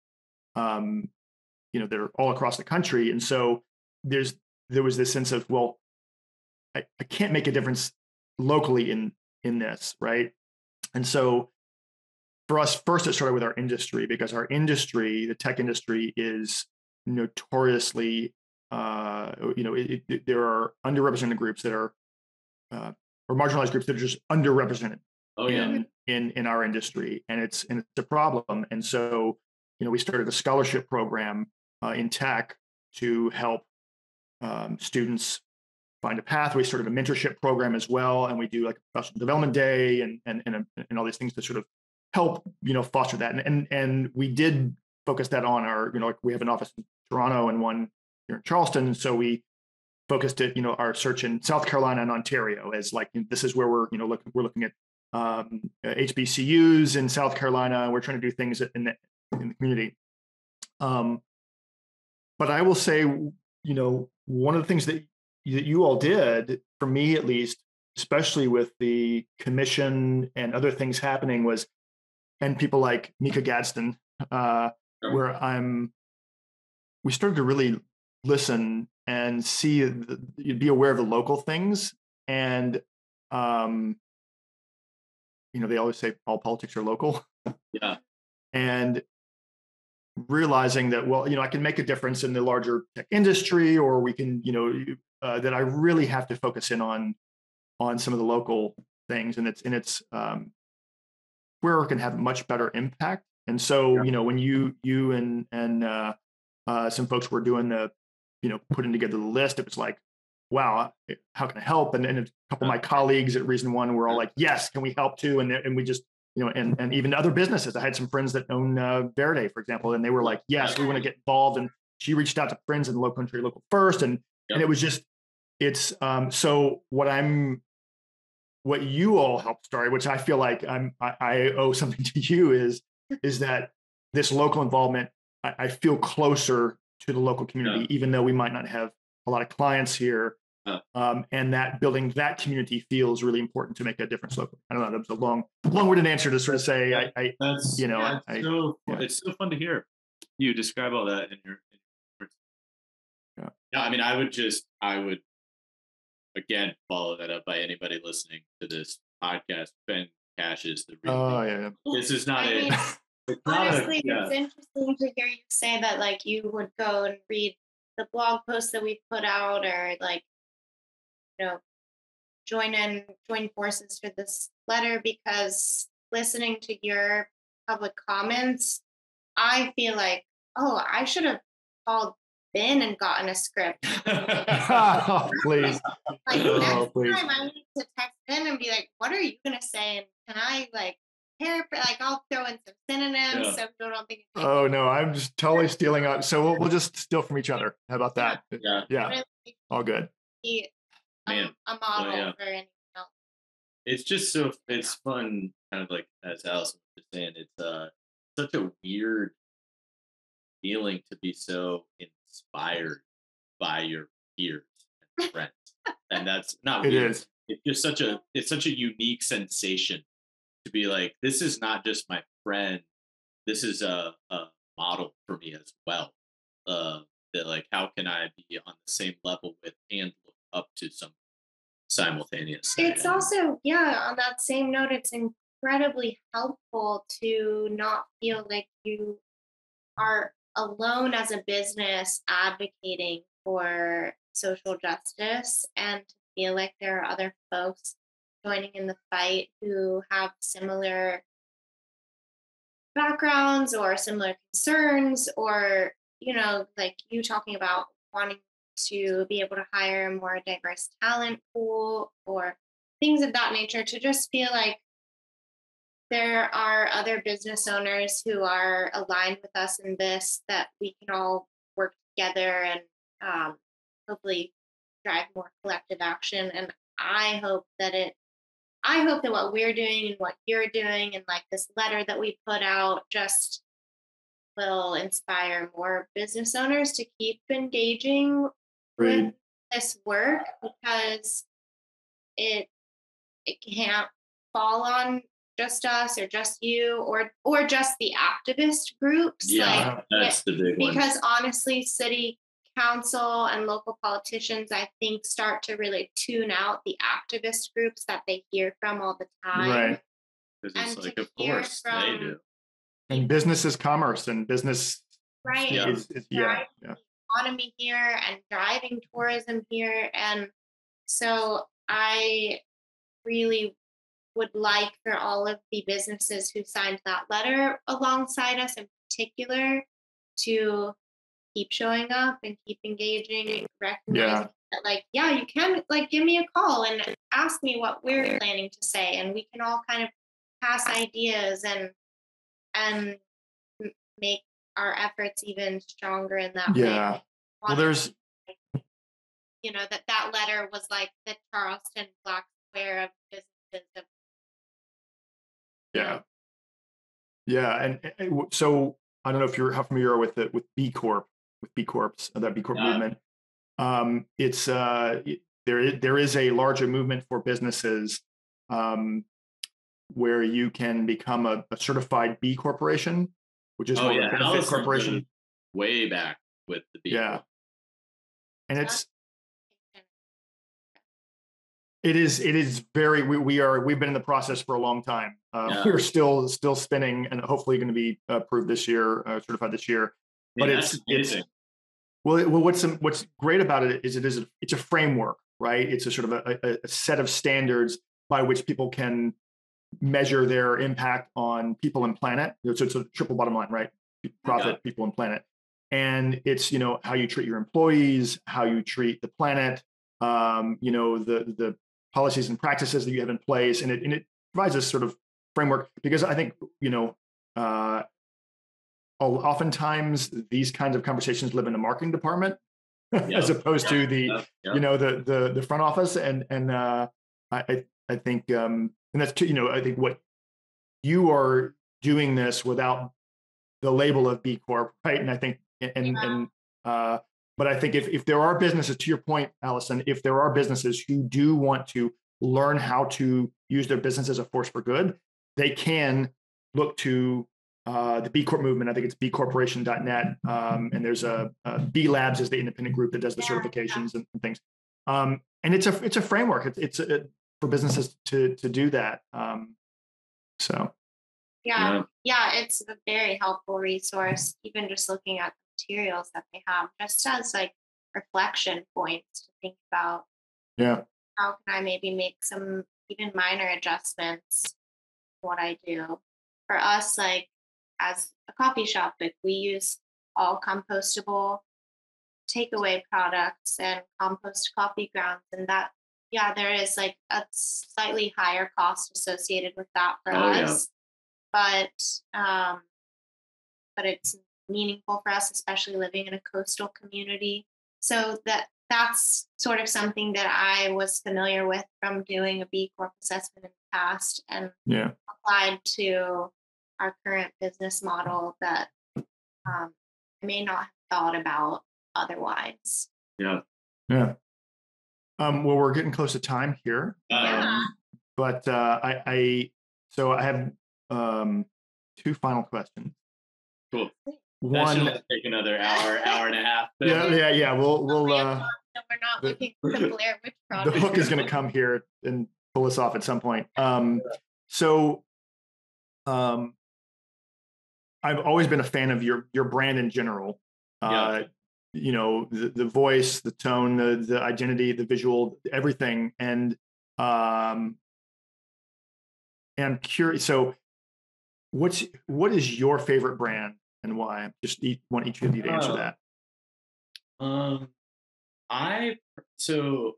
are, um, you know, they're all across the country. And so there's there was this sense of, well, I, I can't make a difference locally in in this, right? And so for us, first it started with our industry, because our industry, the tech industry, is notoriously Uh, you know, it, it, there are underrepresented groups that are, uh, or marginalized groups that are just underrepresented oh, yeah. in, in in our industry, and it's and it's a problem. And so, you know, we started a scholarship program uh, in tech to help um, students find a path. We started a mentorship program as well, and we do like a professional development day and and and, and all these things to sort of help, you know, foster that. And and and we did focus that on our, you know, like we have an office in Toronto and one here in Charleston, and so we focused it, you know, our search in South Carolina and Ontario as like, this is where we're, you know, look, we're looking at um, H B C Us in South Carolina. We're trying to do things in the, in the community. Um, but I will say, you know, one of the things that you, that you all did, for me at least, especially with the commission and other things happening, was, and people like Mika Gadsden, uh, where I'm, we started to really listen and see, you'd be aware of the local things. And, um, you know, they always say all politics are local. Yeah. And realizing that, well, you know, I can make a difference in the larger tech industry, or we can, you know, uh, that I really have to focus in on, on some of the local things. And it's, and it's um, where it can have much better impact. And so, yeah. you know, when you, you and, and, uh, uh, some folks were doing the, you know, putting together the list. It was like, wow, how can I help? And, and a couple of my colleagues at Reason One were all like, yes, can we help too? And and we just, you know, and and even other businesses. I had some friends that own uh, Verde, for example, and they were like, yes, we want to get involved. And she reached out to friends in the low country, local first, and yep. and it was just, it's um. So what I'm, what you all helped start, which I feel like I'm, I, I owe something to you, is is that this local involvement. I feel closer to the local community, yeah. even though we might not have a lot of clients here. Um, and that building that community feels really important to make a difference locally. I don't know, that was a long, long-winded answer to sort of say, I, I That's, you know, yeah, I, it's, so, I, yeah. It's so fun to hear you describe all that in your. In your yeah. yeah, I mean, I would just, I would, again, follow that up by anybody listening to this podcast. Ben Cash is the real. Oh yeah, yeah. This is not I it. Mean, it's honestly, not a, yeah. It's interesting to hear you say that. Like, you would go and read the blog posts that we put out, or like. You know, join in, join forces for this letter, because listening to your public comments, I feel like, oh, I should have called Ben and gotten a script. oh, please. Like oh, next please. time I need to text Ben and be like, what are you going to say? And can I like, like I'll throw in some synonyms. Yeah. So don't, don't think. It's oh no, I'm just totally stealing up. So we'll, we'll just steal from each other. How about that? Yeah. Yeah. yeah. All good. He, Man, a model oh, yeah. for anything else. It's just so it's fun, kind of like as Allison was saying, it's uh such a weird feeling to be so inspired by your peers and friends. And that's not it weird. Is. It's just such a it's such a unique sensation to be like, this is not just my friend, this is a, a model for me as well. Uh that like how can I be on the same level with and up to some simultaneous. It's also, yeah, on that same note, it's incredibly helpful to not feel like you are alone as a business advocating for social justice, and to feel like there are other folks joining in the fight who have similar backgrounds or similar concerns, or, you know, like you talking about wanting to be able to hire a more diverse talent pool or things of that nature, to just feel like there are other business owners who are aligned with us in this, that we can all work together and um, hopefully drive more collective action. And I hope that it, I hope that what we're doing and what you're doing and like this letter that we put out just will inspire more business owners to keep engaging with this work, because it it can't fall on just us or just you or or just the activist groups. Yeah, like, that's it, the big one. Because honestly, city council and local politicians, I think, start to really tune out the activist groups that they hear from all the time. Right. Because it's like, of course, they do. And business is commerce, and business right. is, yeah. is, is yeah, yeah. economy here and driving tourism here. And so I really would like for all of the businesses who signed that letter alongside us in particular to keep showing up and keep engaging and recognizing yeah. that like, yeah, you can like give me a call and ask me what we're planning to say, and we can all kind of pass ideas and and make our efforts even stronger in that yeah. way. Well, there's, you know, that that letter was like the Charleston Black Square of businesses. Of- yeah. Yeah. And, and so I don't know if you're how familiar with it, with B Corp, with B Corps, that B Corp yeah. movement. Um, it's, uh, there, there is a larger movement for businesses um, where you can become a, a certified B corporation, which is oh, yeah. a benefit corporation. Way back with the B. Yeah. And it's, it is, it is very, we, we are, we've been in the process for a long time. Uh, yeah. We're still, still spinning and hopefully going to be approved this year, uh, certified this year. But yeah, it's, it's, well, it, well, what's, what's great about it is it is, a, it's a framework, right? It's a sort of a, a set of standards by which people can measure their impact on people and planet. So it's a triple bottom line, right? Profit, yeah. people, and planet. And it's, you know, how you treat your employees, how you treat the planet, um, you know, the the policies and practices that you have in place. And it and it provides this sort of framework, because I think, you know, uh, oftentimes these kinds of conversations live in the marketing department yeah. as opposed yeah. to the, yeah. Yeah. you know, the the the front office. And and uh, I I think. Um, And that's, you know, I think what you are doing this without the label of B Corp, right? And I think, and, yeah. and uh, But I think if, if there are businesses, to your point, Allison, if there are businesses who do want to learn how to use their business as a force for good, they can look to uh, the B Corp movement. I think it's b corporation dot net. Um, and there's a, a B Labs is the independent group that does the yeah, certifications yeah. And, and things. Um, and it's a, it's a framework. It's, it's a, for businesses to, to do that. Um, so. Yeah. yeah. Yeah. It's a very helpful resource, even just looking at the materials that they have, just as like reflection points to think about. Yeah. How can I maybe make some even minor adjustments to what I do? For us, like as a coffee shop, like we use all compostable takeaway products and compost coffee grounds, and that, yeah, there is like a slightly higher cost associated with that for oh, us. Yeah. But um, but it's meaningful for us, especially living in a coastal community. So that that's sort of something that I was familiar with from doing a B Corp assessment in the past, and yeah. applied to our current business model that um, I may not have thought about otherwise. Yeah. Yeah. Um, well, we're getting close to time here. Yeah. Um, but uh, I, I, so I have um, two final questions. Cool. One, that should take another hour, hour and a half. But... Yeah, yeah, yeah. We'll, we'll. Uh, we're not looking to Blair Witch Project. The hook is going to come here and pull us off at some point. Um, so, um, I've always been a fan of your your brand in general. Uh, yeah. You know, the, the voice, the tone, the, the identity, the visual, everything. And um, and I'm curious. So, what's what is your favorite brand and why? Just each, want each of you to answer uh, that. Um, I so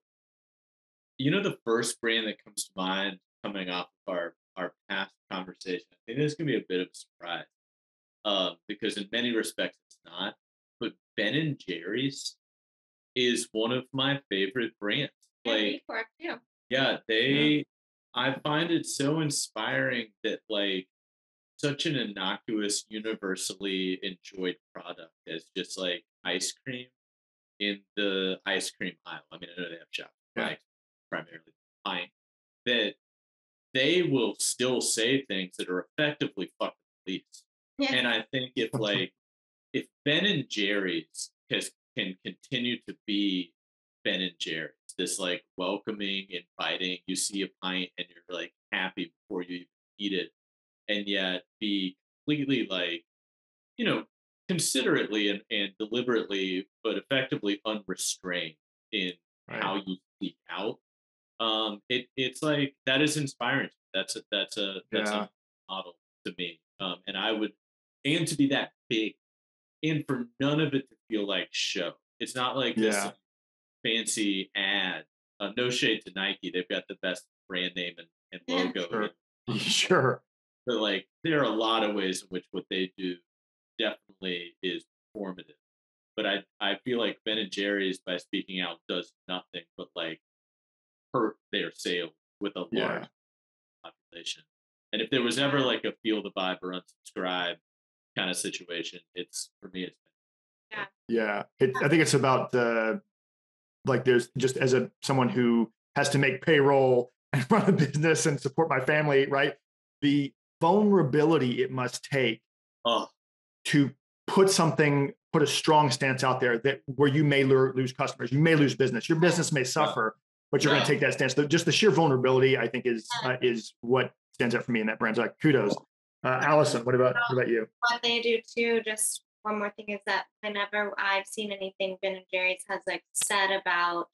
you know the first brand that comes to mind coming off of our our past conversation. I think this can be a bit of a surprise, uh, because in many respects it's not. But Ben and Jerry's is one of my favorite brands. Like, yeah, yeah they, yeah. I find it so inspiring that like such an innocuous, universally enjoyed product as just like ice cream in the ice cream aisle. I mean, I know they have shop, yeah. like primarily pine, that they will still say things that are effectively fuck the police. Yeah. And I think if like, if Ben and Jerry's has, can continue to be Ben and Jerry's, this like welcoming, inviting, you see a pint and you're like happy before you even eat it, and yet be completely like, you know, considerately and, and deliberately, but effectively unrestrained in right. how you speak out. Um, it it's like that is inspiring. That's a that's a that's yeah. a model to me. Um, and I would and to be that big. And for none of it to feel like show. It's not like yeah. this fancy ad. Uh, no shade to Nike. They've got the best brand name and, and logo. Sure. And, sure. But like there are a lot of ways in which what they do definitely is formative. But I, I feel like Ben and Jerry's by speaking out does nothing but like hurt their sales with a large yeah. population. And if there was ever like a feel the vibe or unsubscribe kind of situation, it's for me it's yeah yeah it, I think it's about the like there's just as a someone who has to make payroll and run a business and support my family, right, the vulnerability it must take oh. to put something put a strong stance out there that where you may lure, lose customers, you may lose business, your business may suffer, yeah. but you're yeah. going to take that stance. The, just the sheer vulnerability I think is yeah. uh, is what stands out for me in that brand. So like, kudos. Uh, Allison, what about what about you? What they do too, just one more thing is that whenever I've seen anything Ben and Jerry's has like said about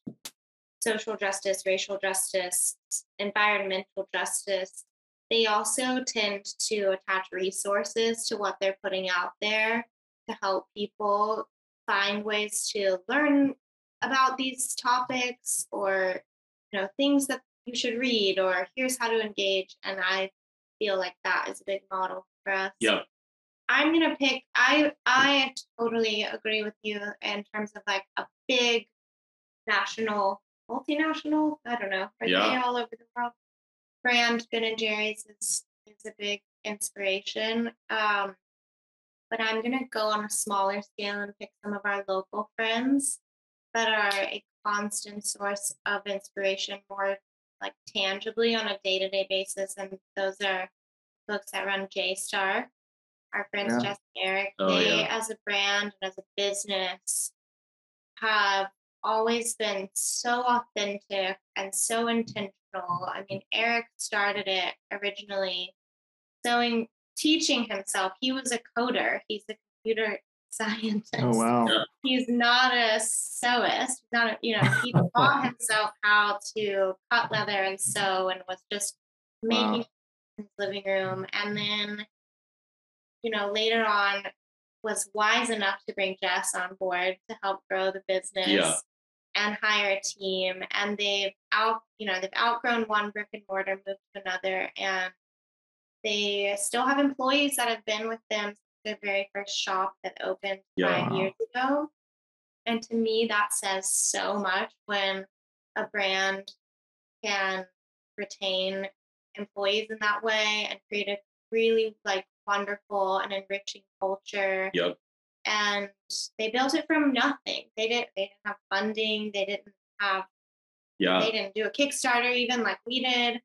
social justice, racial justice, environmental justice, they also tend to attach resources to what they're putting out there to help people find ways to learn about these topics, or you know, things that you should read, or here's how to engage. And I feel like that is a big model for us. Yeah. I'm gonna pick, I I totally agree with you in terms of like a big national, multinational, I don't know, are yeah. they all over the world? Brand Ben and Jerry's is, is a big inspiration. Um, but I'm going to go on a smaller scale and pick some of our local friends that are a constant source of inspiration more like tangibly on a day-to-day basis. And those are folks that run J STAR, our friends, yeah. Jess and Eric. Oh, they, yeah. as a brand and as a business, have always been so authentic and so intentional. I mean, Eric started it originally sewing, teaching himself. He was a coder. He's a computer scientist. Oh, wow. He's not a sewist. Not a, you know, he taught himself how to cut leather and sew and was just making wow. his living room. And then, you know, later on was wise enough to bring Jess on board to help grow the business yeah. and hire a team. And they've out, you know, they've outgrown one brick and mortar, moved to another, and they still have employees that have been with them since their very first shop that opened yeah. five years ago. And to me, that says so much when a brand can retain employees in that way and create a really like wonderful and enriching culture. Yep. And they built it from nothing. They didn't they didn't have funding. They didn't have yeah. they didn't do a Kickstarter even like we did.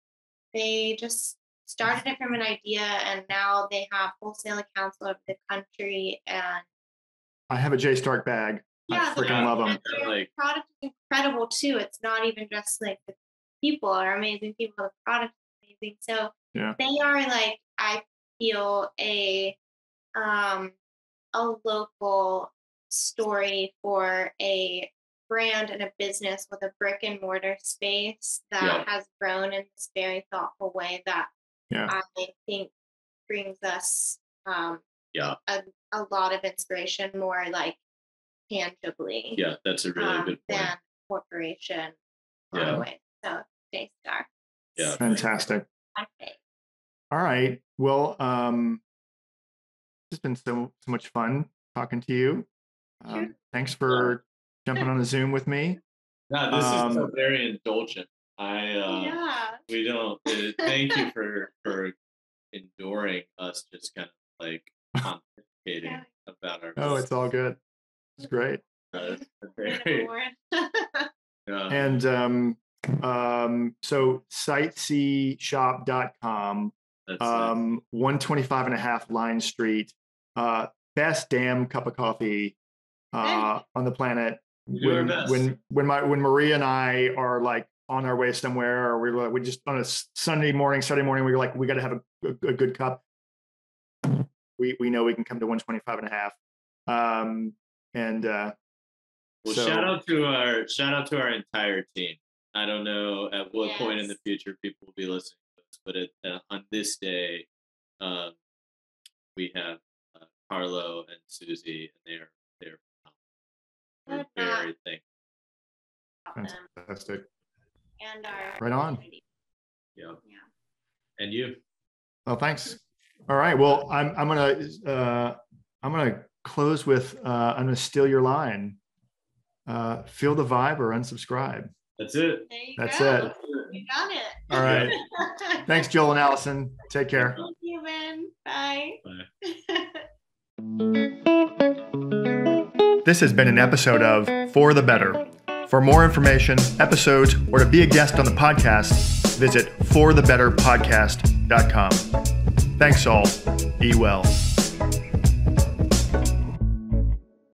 They just started it from an idea, and now they have wholesale accounts all over the country. And I have a J STAR bag. Yeah, I freaking love them. The product is incredible too. It's not even just like the people are amazing people, the product is amazing. So yeah. they are like, I feel a um a local story for a brand and a business with a brick and mortar space that yeah. has grown in this very thoughtful way that yeah. I think brings us um, yeah. a, a lot of inspiration more like tangibly. Yeah, that's a really um, good point. Than corporation. Yeah. So J STAR. Yeah. Fantastic. All right. Well, um, it's been so, so much fun talking to you. Um, sure. Thanks for jumping on a Zoom with me. Yeah, this um, is so very indulgent. I uh, yeah. we don't uh, thank you for for enduring us just kind of like pontificating yeah. about our. Oh, business. It's all good. It's great. Uh, very, yeah. And um um so sightsee shop dot com. That's um nice. one twenty-five and a half Line Street, uh best damn cup of coffee uh hey. on the planet. When, when when my when Maria and I are like on our way somewhere, or we were like, we just on a Sunday morning Saturday morning we were like, we got to have a, a, a good cup, we we know we can come to one twenty-five and a half. um and uh well so, shout out to our shout out to our entire team. I don't know at what yes. point in the future people will be listening, but it, uh, on this day, um, we have uh, Carlo and Susie, and they're they're we're very thankful. Fantastic. And our right on. Yeah. yeah. And you. Well, thanks. All right. Well, I'm I'm gonna uh, I'm gonna close with uh, I'm gonna steal your line. Uh, feel the vibe or unsubscribe. That's it. There you That's go. it. You got it. All right. Thanks, Joel and Allison. Take care. Thank you, Ben. Bye. Bye. This has been an episode of For the Better. For more information, episodes, or to be a guest on the podcast, visit for the better podcast dot com. Thanks all. Be well.